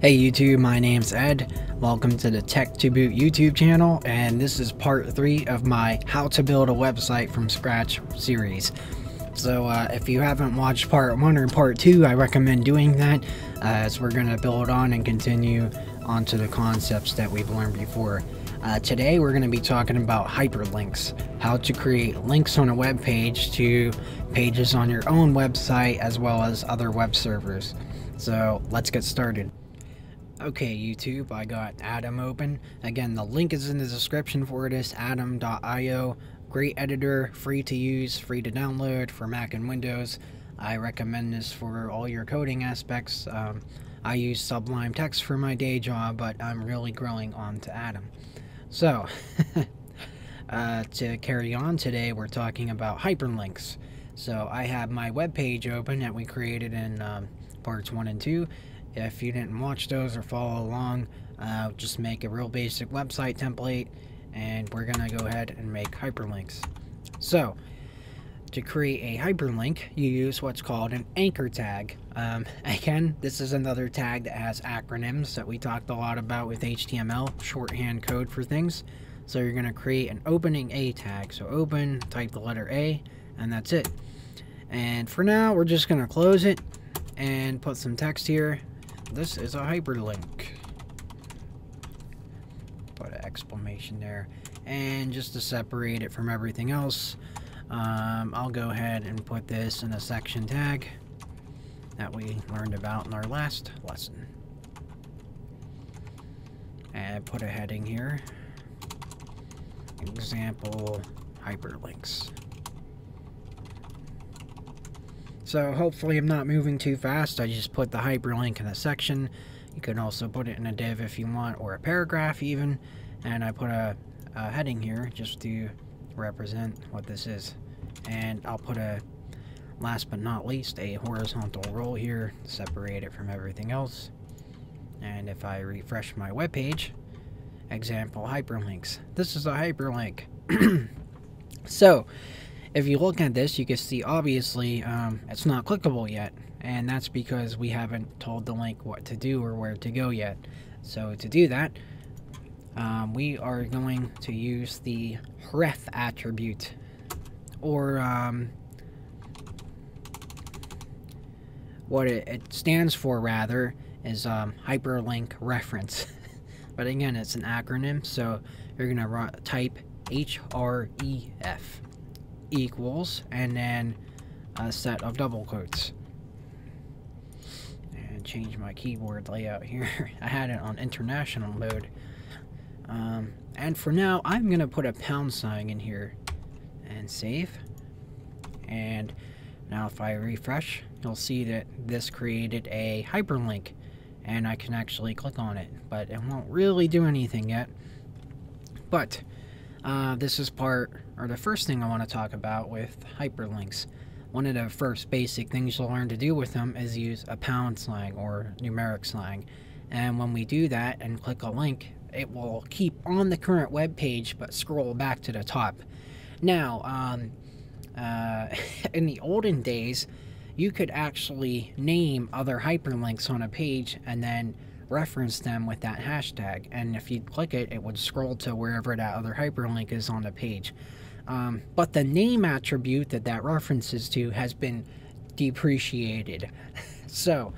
Hey YouTube, my name's Ed. Welcome to the Tech2Boot YouTube channel, and this is part 3 of my How to Build a Website from Scratch series. So if you haven't watched part 1 or part 2, I recommend doing that, as we're going to build on and continue onto the concepts that we've learned before. Today we're going to be talking about hyperlinks, how to create links on a web page to pages on your own website as well as other web servers. So let's get started. Okay YouTube, I got Atom open. Again, the link is in the description for this, atom.io. Great editor, free to use, free to download for Mac and Windows. I recommend this for all your coding aspects. I use Sublime Text for my day job, but I'm really growing on to Atom. So, to carry on today, we're talking about hyperlinks. So I have my web page open that we created in parts 1 and 2. If you didn't watch those or follow along, just make a real basic website template, and we're going to go ahead and make hyperlinks. So, to create a hyperlink, you use what's called an anchor tag. Again, this is another tag that has acronyms that we talked a lot about with HTML, shorthand code for things. So you're going to create an opening A tag. So open, type the letter A, and that's it. And for now, we're just going to close it and put some text here. This is a hyperlink. Put an exclamation there. And just to separate it from everything else, I'll go ahead and put this in a section tag that we learned about in our last lesson. And put a heading here. Example hyperlinks. So hopefully I'm not moving too fast. I just put the hyperlink in a section. You can also put it in a div if you want, or a paragraph even. And I put a heading here just to represent what this is. And I'll put a, last but not least, a horizontal row here, separate it from everything else. And if I refresh my web page, example hyperlinks. This is a hyperlink. So, if you look at this, you can see obviously it's not clickable yet, and that's because we haven't told the link what to do or where to go yet. So to do that, we are going to use the href attribute, or what it stands for rather is hyperlink reference. But again, it's an acronym, so you're going to type href. Equals, and then a set of double quotes. And change my keyboard layout here. I had it on international mode. And for now, I'm going to put a $.sign in here and save. And now if I refresh, you'll see that this created a hyperlink, and I can actually click on it, but it won't really do anything yet. But this is the first thing I want to talk about with hyperlinks. One of the first basic things you'll learn to do with them is use a $.sign or numeric sign. And when we do that and click a link, it will keep on the current web page but scroll back to the top. Now, in the olden days, you could actually name other hyperlinks on a page and then reference them with that hashtag, and if you click it, it would scroll to wherever that other hyperlink is on the page. But the name attribute that references to has been depreciated. So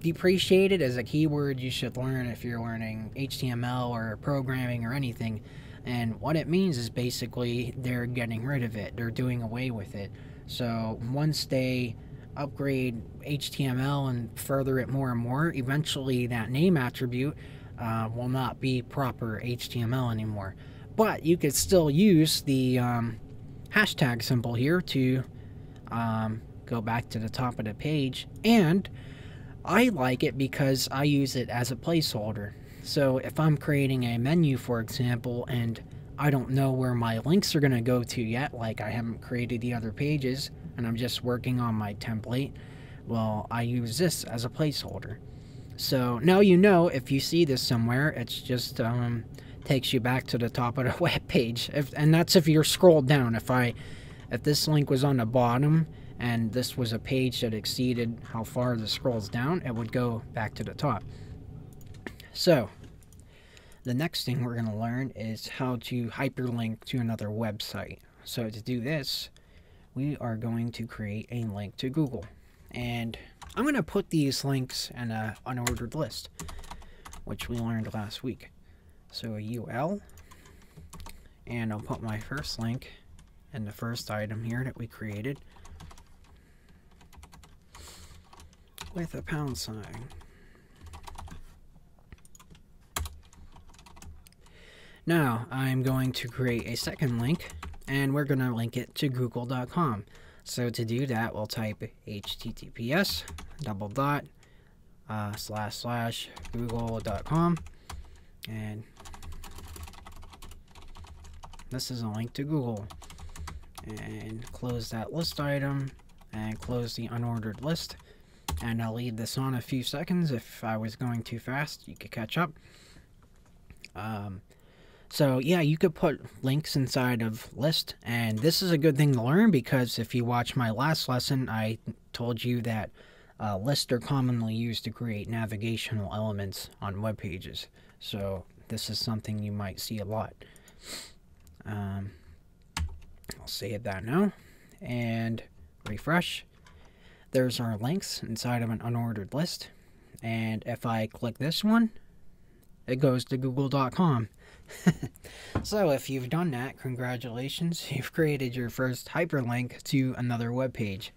depreciated is a keyword you should learn if you're learning HTML or programming or anything, and what it means is basically they're getting rid of it, they're doing away with it. So once they upgrade HTML and further it more and more, eventually that name attribute will not be proper HTML anymore. But you could still use the hashtag symbol here to go back to the top of the page, and I like it because I use it as a placeholder. So if I'm creating a menu, for example, and I don't know where my links are going to go to yet, like I haven't created the other pages, and I'm just working on my template, well, I use this as a placeholder. So now you know, if you see this somewhere, it's just takes you back to the top of the web page. And that's if you're scrolled down. If this link was on the bottom and this was a page that exceeded how far the scrolls down, it would go back to the top. So the next thing we're going to learn is how to hyperlink to another website. So to do this, we are going to create a link to Google. And I'm going to put these links in an unordered list, which we learned last week. So a UL, and I'll put my first link in the first item here that we created with a $#. Now I'm going to create a second link, and we're going to link it to google.com. So to do that, we'll type https://google.com, and this is a link to Google, and close that list item and close the unordered list. And I'll leave this on a few seconds. If I was going too fast, you could catch up. So yeah, you could put links inside of list, and this is a good thing to learn, because if you watch my last lesson, I told you that lists are commonly used to create navigational elements on web pages. So this is something you might see a lot. I'll save that now and refresh. There's our links inside of an unordered list, and if I click this one, it goes to google.com. So if you've done that, congratulations, you've created your first hyperlink to another web page.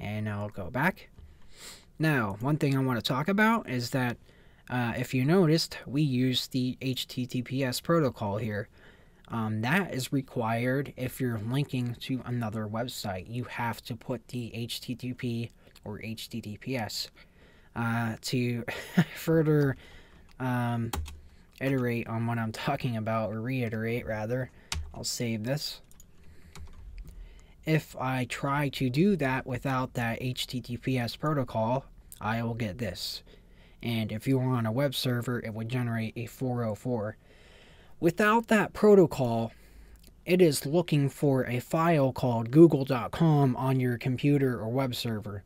And I'll go back. Now, one thing I want to talk about is that if you noticed, we used the HTTPS protocol here. That is required if you're linking to another website. You have to put the HTTP or HTTPS. To further iterate on what I'm talking about, or reiterate rather, I'll save this. If I try to do that without that HTTPS protocol, I will get this. And if you were on a web server, it would generate a 404. Without that protocol, it is looking for a file called google.com on your computer or web server.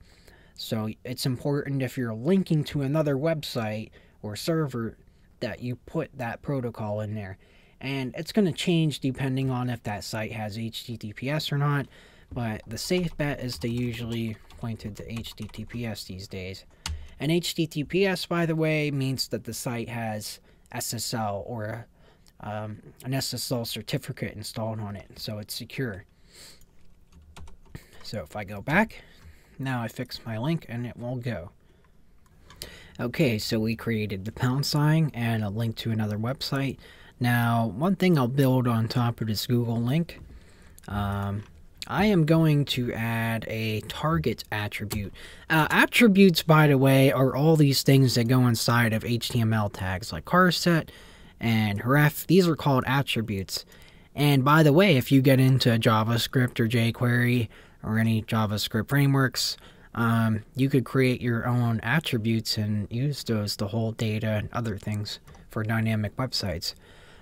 So it's important, if you're linking to another website or server, that you put that protocol in there. And it's going to change depending on if that site has HTTPS or not, but the safe bet is to usually point it to HTTPS these days. And HTTPS, by the way, means that the site has SSL or an SSL certificate installed on it, so it's secure. So if I go back, now I fix my link and it will go. Okay, so we created the $sign and a link to another website. Now, one thing I'll build on top of this Google link, I am going to add a target attribute. Attributes, by the way, are all these things that go inside of HTML tags, like charset and href. These are called attributes. And by the way, if you get into JavaScript or jQuery or any JavaScript frameworks, you could create your own attributes and use those to hold data and other things for dynamic websites.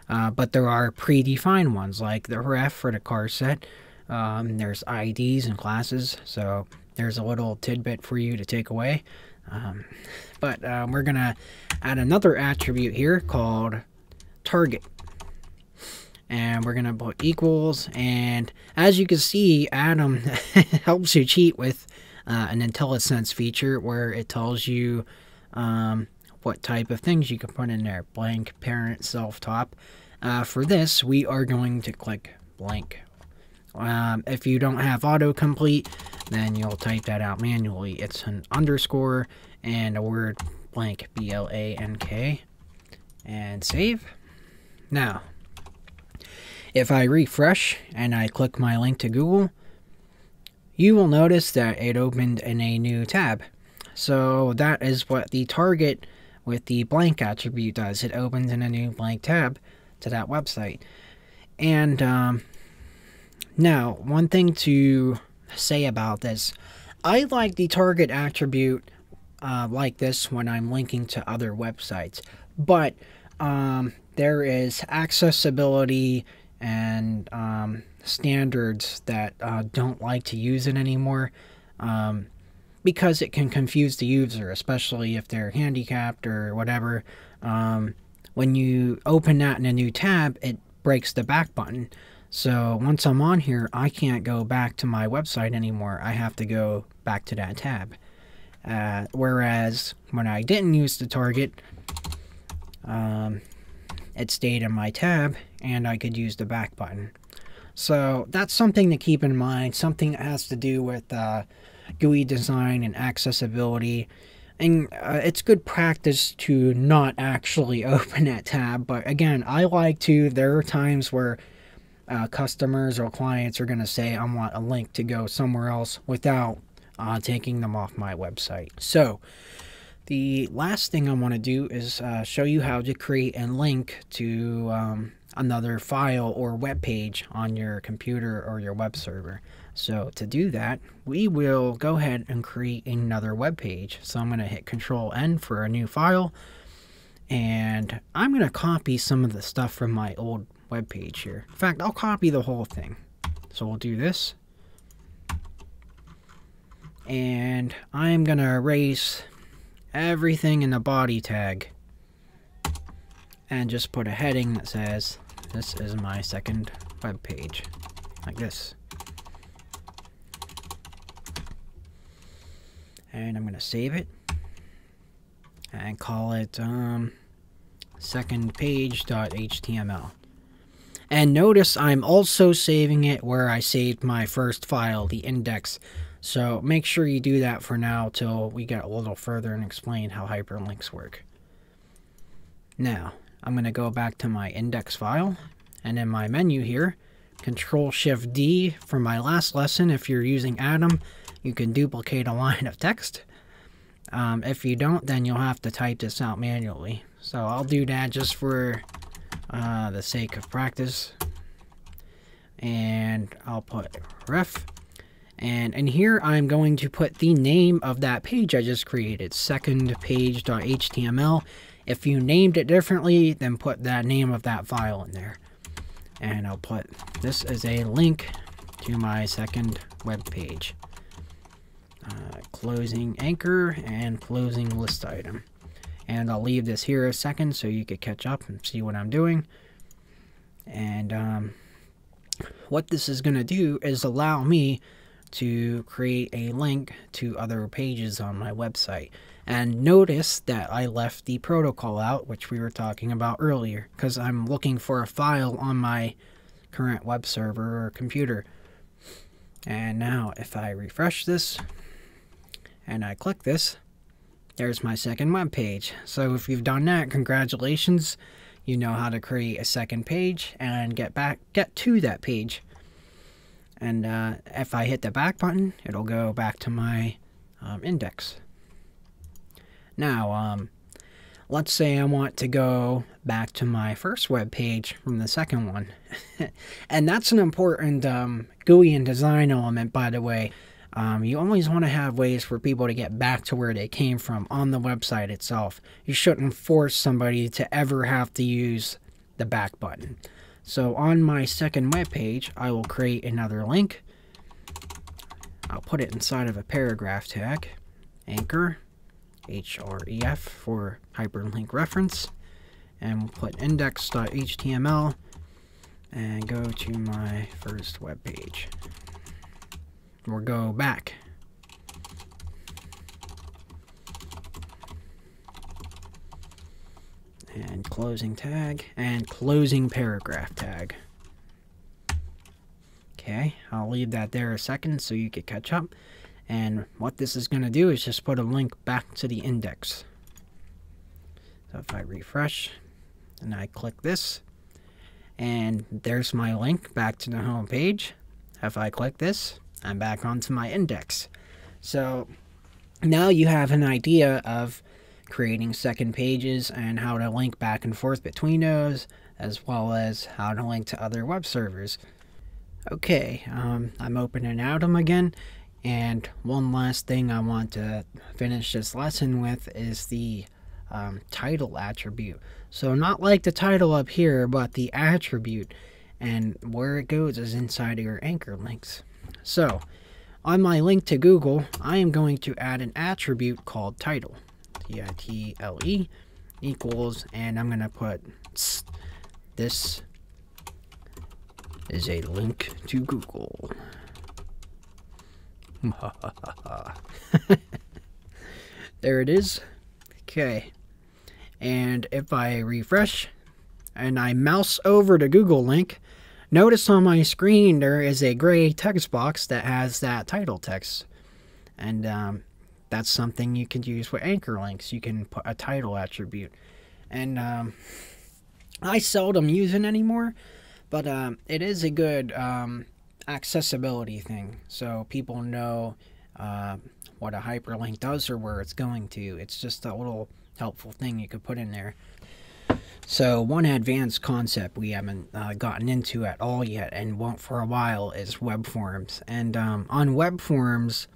But there are predefined ones like the href for the charset. There's IDs and classes, so there's a little tidbit for you to take away. But we're going to add another attribute here called target. And we're going to put equals. And as you can see, Atom helps you cheat with an IntelliSense feature where it tells you what type of things you can put in there. Blank, parent, self, top. For this, we are going to click blank. If you don't have autocomplete, then you'll type that out manually. It's an underscore and a word blank, B-L-A-N-K, and save. Now, if I refresh and I click my link to Google, you will notice that it opened in a new tab. So that is what the target with the blank attribute does. It opens in a new blank tab to that website. And now, one thing to say about this, I like the target attribute like this when I'm linking to other websites. But there is accessibility and standards that don't like to use it anymore. because it can confuse the user, especially if they're handicapped or whatever. When you open that in a new tab, it breaks the back button. So once I'm on here, I can't go back to my website anymore. I have to go back to that tab. Whereas when I didn't use the target, it stayed in my tab and I could use the back button. So that's something to keep in mind, something that has to do with GUI design and accessibility. And it's good practice to not actually open that tab. But again, I like to, there are times where customers or clients are going to say, I want a link to go somewhere else without taking them off my website. So the last thing I want to do is show you how to create a link to another file or web page on your computer or your web server. So to do that, we will go ahead and create another web page. So I'm going to hit Control-N for a new file, and I'm going to copy some of the stuff from my old web page here. In fact, I'll copy the whole thing. So we'll do this, and I'm going to erase everything in the body tag and just put a heading that says, this is my second web page, like this. And I'm going to save it and call it secondpage.html. And notice I'm also saving it where I saved my first file, the index. So make sure you do that for now till we get a little further and explain how hyperlinks work. Now, I'm going to go back to my index file, and in my menu here, Control-Shift-D for my last lesson. If you're using Atom, you can duplicate a line of text. If you don't, then you'll have to type this out manually. So I'll do that just for the sake of practice. And I'll put ref. And in here, I'm going to put the name of that page I just created, secondpage.html. If you named it differently, then put that name of that file in there. And I'll put, this is a link to my second web page. Closing anchor and closing list item. And I'll leave this here a second so you could catch up and see what I'm doing. And what this is going to do is allow me to create a link to other pages on my website. And notice that I left the protocol out, which we were talking about earlier, because I'm looking for a file on my current web server or computer. And now if I refresh this and I click this, there's my second web page. So if you've done that, congratulations. You know how to create a second page and get to that page. And if I hit the back button, it'll go back to my index. Now, let's say I want to go back to my first web page from the second one. And that's an important GUI and design element, by the way. You always want to have ways for people to get back to where they came from on the website itself. You shouldn't force somebody to ever have to use the back button. So on my second web page, I will create another link. I'll put it inside of a paragraph tag, anchor, href for hyperlink reference, and we'll put index.html and go to my first web page. Or go back. And closing tag and closing paragraph tag. Okay, I'll leave that there a second so you could catch up. And what this is going to do is just put a link back to the index. So if I refresh and I click this, and there's my link back to the home page. If I click this, I'm back onto my index. So now you have an idea of creating second pages and how to link back and forth between those, as well as how to link to other web servers. Okay, I'm opening Atom again, and one last thing I want to finish this lesson with is the title attribute. So not like the title up here, but the attribute, and where it goes is inside of your anchor links. So On my link to Google, I am going to add an attribute called title, title equals, and I'm going to put this is a link to Google. There it is. Okay. And if I refresh and I mouse over to Google link, notice on my screen there is a gray text box that has that title text. And that's something you can use with anchor links. You can put a title attribute. And I seldom use it anymore, but it is a good accessibility thing. So people know what a hyperlink does or where it's going to. It's just a little helpful thing you could put in there. So one advanced concept we haven't gotten into at all yet and won't for a while is web forms. And on web forms,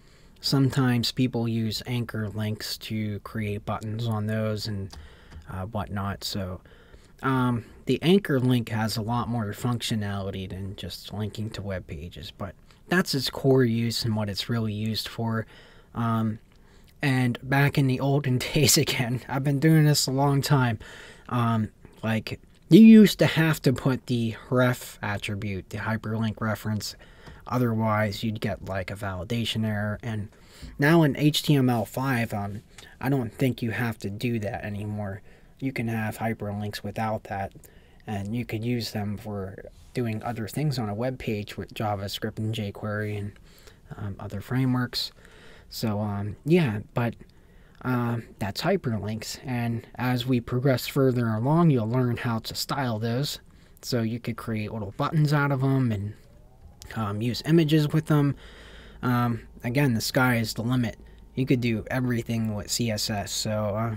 sometimes people use anchor links to create buttons on those and whatnot. So the anchor link has a lot more functionality than just linking to web pages, but that's its core use and what it's really used for. And back in the olden days again, I've been doing this a long time, like you used to have to put the ref attribute, the hyperlink reference, otherwise you'd get like a validation error. And now in HTML5, I don't think you have to do that anymore. You can have hyperlinks without that, and you could use them for doing other things on a web page with JavaScript and jQuery and other frameworks. So yeah, but that's hyperlinks, and as we progress further along, you'll learn how to style those. So you could create little buttons out of them and use images with them. Again, the sky is the limit. You could do everything with CSS. So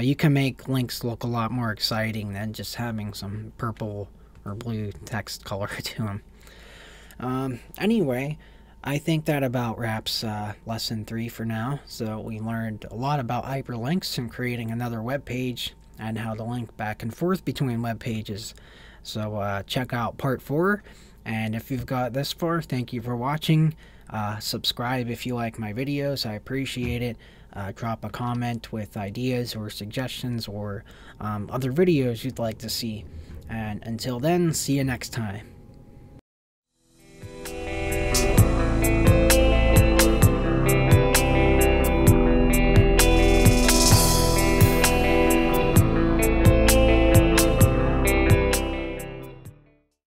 you can make links look a lot more exciting than just having some purple or blue text color to them. Anyway, I think that about wraps lesson 3 for now. So we learned a lot about hyperlinks and creating another web page and how to link back and forth between web pages. So check out part 4. And if you've got this far, thank you for watching. Subscribe if you like my videos. I appreciate it. Drop a comment with ideas or suggestions or other videos you'd like to see. And until then, see you next time.